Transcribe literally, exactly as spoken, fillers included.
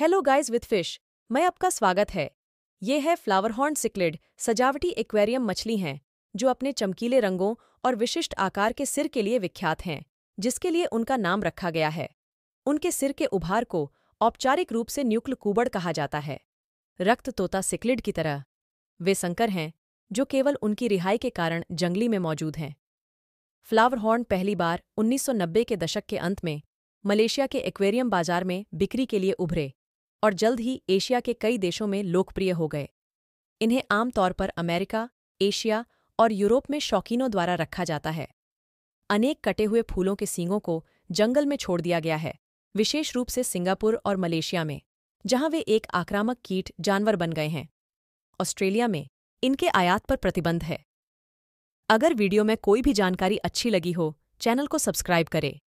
Hello guys with fish मैं आपका स्वागत है। ये है फ्लावरहॉर्न सिक्लिड सजावटी एक्वेरियम मछली हैं जो अपने चमकीले रंगों और विशिष्ट आकार के सिर के लिए विख्यात हैं, जिसके लिए उनका नाम रखा गया है। उनके सिर के उभार को औपचारिक रूप से न्यूक्ल कुबड़ कहा जाता है। रक्त तोता सिक्लिड की तरह वे संकर हैं जो केवल उनकी रिहाई के कारण जंगली में मौजूद हैं। फ्लावरहॉर्न पहली बार उन्नीस सौ नब्बे के दशक के अंत में मलेशिया के एक्वेरियम बाजार में बिक्री के लिए उभरे और जल्द ही एशिया के कई देशों में लोकप्रिय हो गए। इन्हें आमतौर पर अमेरिका, एशिया और यूरोप में शौकीनों द्वारा रखा जाता है। अनेक कटे हुए फूलों के सींगों को जंगल में छोड़ दिया गया है, विशेष रूप से सिंगापुर और मलेशिया में, जहां वे एक आक्रामक कीट जानवर बन गए हैं। ऑस्ट्रेलिया में इनके आयात पर प्रतिबंध है। अगर वीडियो में कोई भी जानकारी अच्छी लगी हो, चैनल को सब्सक्राइब करें